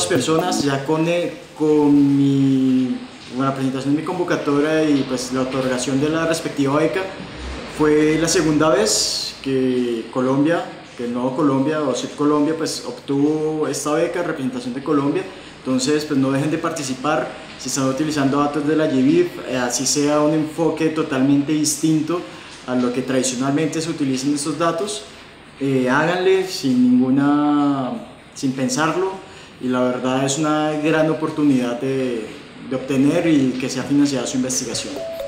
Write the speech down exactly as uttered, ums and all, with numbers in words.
dos personas ya con, con mi, con la presentación de mi convocatoria y pues la otorgación de la respectiva beca. Fue la segunda vez que Colombia, que el Nuevo Colombia o Sud Colombia, pues obtuvo esta beca, representación de Colombia. Entonces pues no dejen de participar, si están utilizando datos de la G B I F, así sea un enfoque totalmente distinto a lo que tradicionalmente se utilizan estos datos, eh, háganle sin ninguna, sin pensarlo, y la verdad es una gran oportunidad de, de obtener y que sea financiada su investigación.